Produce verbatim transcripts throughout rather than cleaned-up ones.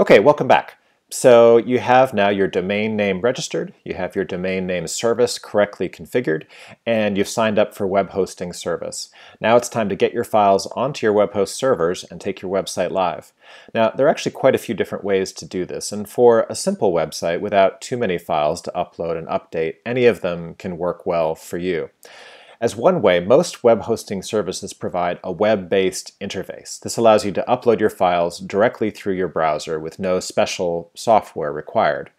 Okay, welcome back. So you have now your domain name registered, you have your domain name service correctly configured, and you've signed up for web hosting service. Now it's time to get your files onto your web host servers and take your website live. Now there are actually quite a few different ways to do this, and for a simple website without too many files to upload and update, any of them can work well for you. As one way, most web hosting services provide a web-based interface. This allows you to upload your files directly through your browser with no special software required.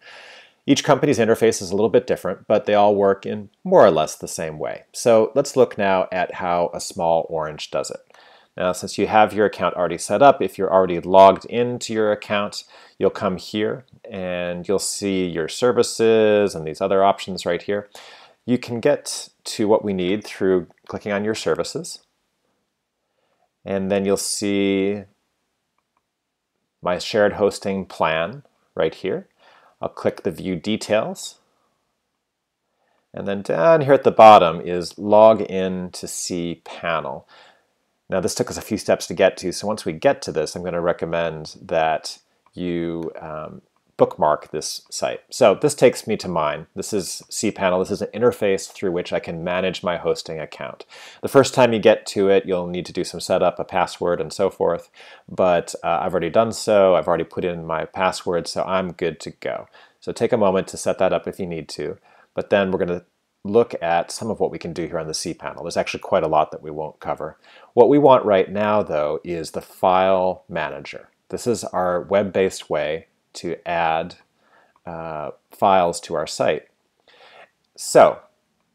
Each company's interface is a little bit different, but they all work in more or less the same way. So let's look now at how A Small Orange does it. Now, since you have your account already set up, if you're already logged into your account, you'll come here and you'll see your services and these other options right here. You can get to what we need through clicking on your services, and then you'll see my shared hosting plan right here. I'll click the view details, and then down here at the bottom is log in to cPanel. Now this took us a few steps to get to, so once we get to this I'm going to recommend that you um, bookmark this site. So this takes me to mine. This is cPanel. This is an interface through which I can manage my hosting account. The first time you get to it, you'll need to do some setup, a password, and so forth, but uh, I've already done so. I've already put in my password, so I'm good to go. So take a moment to set that up if you need to, but then we're going to look at some of what we can do here on the cPanel. There's actually quite a lot that we won't cover. What we want right now, though, is the file manager. This is our web-based way to add uh, files to our site. So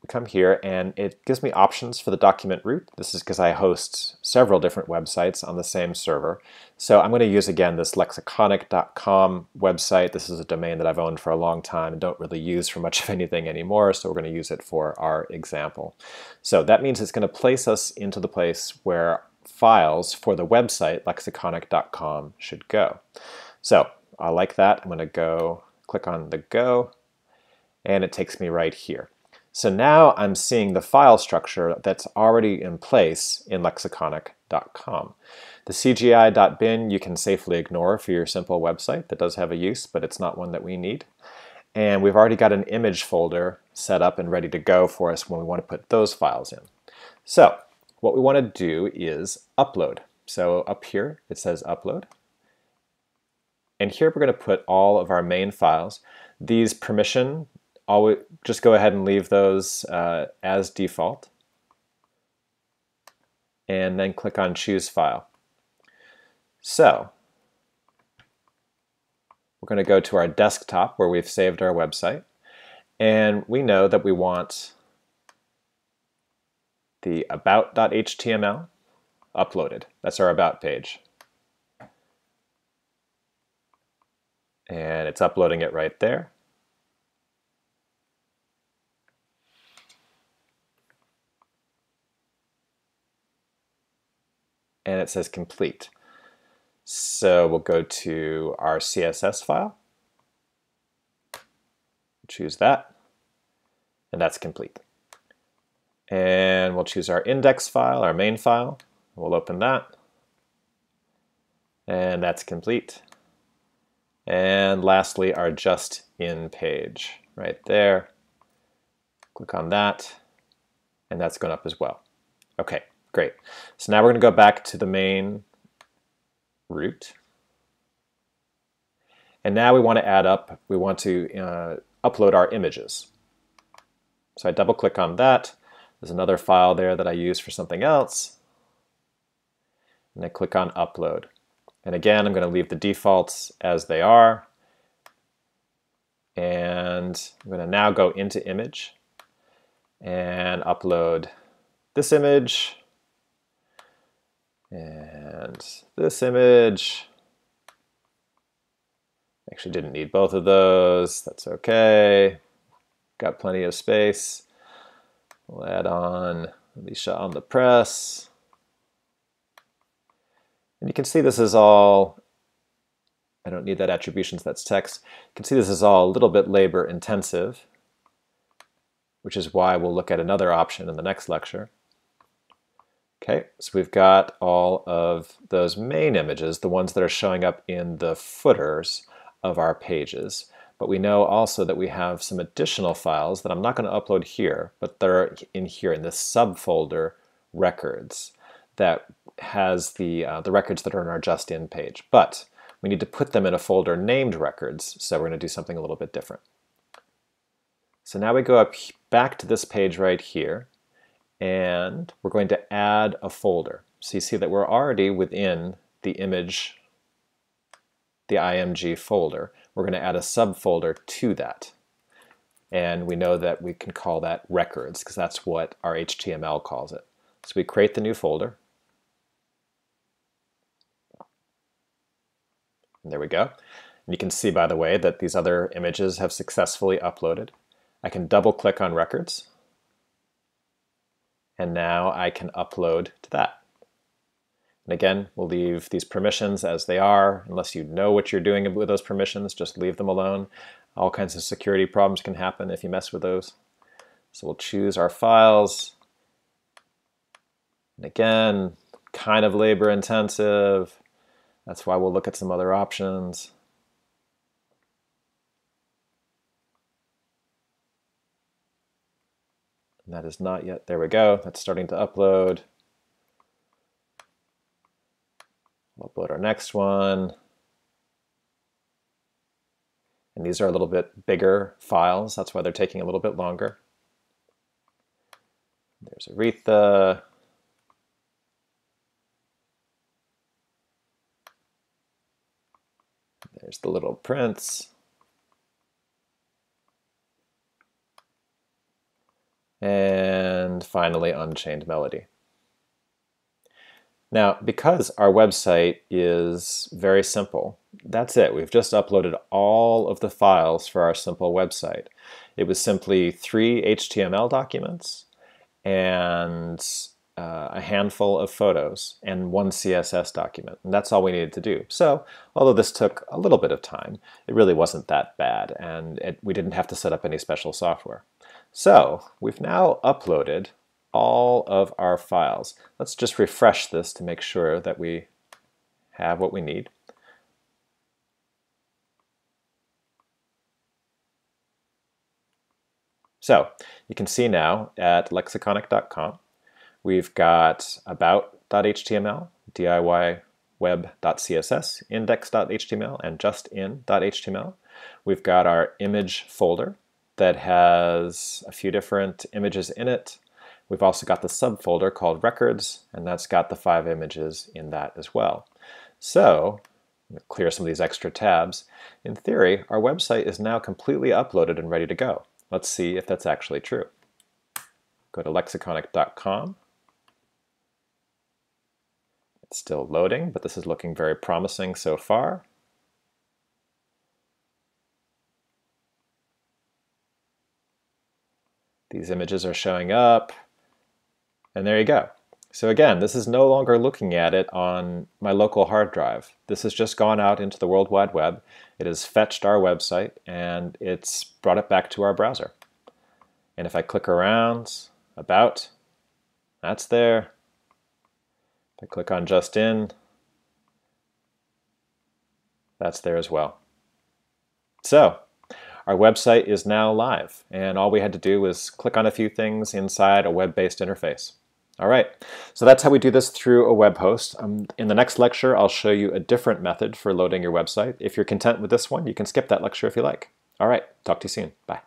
we come here and it gives me options for the document route. This is because I host several different websites on the same server. So I'm going to use again this lexiconic dot com website. This is a domain that I've owned for a long time and don't really use for much of anything anymore, so we're going to use it for our example. So that means it's going to place us into the place where files for the website lexiconic dot com should go. So I like that. I'm going to go click on the go, and it takes me right here. So now I'm seeing the file structure that's already in place in lexiconic dot com. The C G I dot bin you can safely ignore for your simple website. That does have a use, but it's not one that we need. And we've already got an image folder set up and ready to go for us when we want to put those files in. So what we want to do is upload. So up here it says upload. And here we're going to put all of our main files. These permission, always, just go ahead and leave those uh, as default. And then click on Choose File. So we're going to go to our desktop where we've saved our website. And we know that we want the about dot H T M L uploaded. That's our about page. And it's uploading it right there. And it says complete. So we'll go to our C S S file, choose that, and that's complete. And we'll choose our index file, our main file. We'll open that, and that's complete. And lastly, our just in page right there. Click on that, and that's gone up as well. Okay, great. So now we're going to go back to the main route. And now we want to add up, we want to uh, upload our images. So I double click on that. There's another file there that I use for something else. And I click on upload. And again, I'm going to leave the defaults as they are. And I'm going to now go into image and upload this image and this image. Actually didn't need both of those. That's okay. Got plenty of space. We'll add on Alicia on the press. And you can see this is all, I don't need that attributions, that's text. You can see this is all a little bit labor intensive, which is why we'll look at another option in the next lecture. Okay, so we've got all of those main images, the ones that are showing up in the footers of our pages. But we know also that we have some additional files that I'm not going to upload here, but they're in here in this subfolder records that has the, uh, the records that are in our just-in page. But we need to put them in a folder named records, so we're going to do something a little bit different. So now we go up back to this page right here, and we're going to add a folder. So you see that we're already within the image, the I M G folder. We're going to add a subfolder to that. And we know that we can call that records, because that's what our H T M L calls it. So we create the new folder. And there we go. And you can see, by the way, that these other images have successfully uploaded. I can double-click on records. And now I can upload to that. And again, we'll leave these permissions as they are. Unless you know what you're doing with those permissions, just leave them alone. All kinds of security problems can happen if you mess with those. So we'll choose our files. And again, kind of labor intensive. That's why we'll look at some other options. That is not yet, there we go, that's starting to upload. We'll upload our next one. And these are a little bit bigger files, that's why they're taking a little bit longer. There's Aretha. There's The Little Prince. And finally, Unchained Melody. Now, because our website is very simple, that's it. We've just uploaded all of the files for our simple website. It was simply three H T M L documents and uh, a handful of photos and one C S S document. And that's all we needed to do. So, although this took a little bit of time, it really wasn't that bad, and it, we didn't have to set up any special software. So we've now uploaded all of our files. Let's just refresh this to make sure that we have what we need. So you can see now at lexiconic dot com, we've got about dot H T M L, D I Y web dot C S S, index dot H T M L, and justin dot H T M L. We've got our image folder that has a few different images in it. We've also got the subfolder called records, and that's got the five images in that as well. So, I'm going to clear some of these extra tabs. In theory, our website is now completely uploaded and ready to go. Let's see if that's actually true. Go to lexiconic dot com. It's still loading, but this is looking very promising so far. These images are showing up, and there you go. So again, this is no longer looking at it on my local hard drive. This has just gone out into the World Wide Web. It has fetched our website, and it's brought it back to our browser. And if I click around, about, that's there. If I click on just in, that's there as well. So, our website is now live, and all we had to do was click on a few things inside a web-based interface. All right, so that's how we do this through a web host. Um, in the next lecture, I'll show you a different method for loading your website. If you're content with this one, you can skip that lecture if you like. All right, talk to you soon. Bye.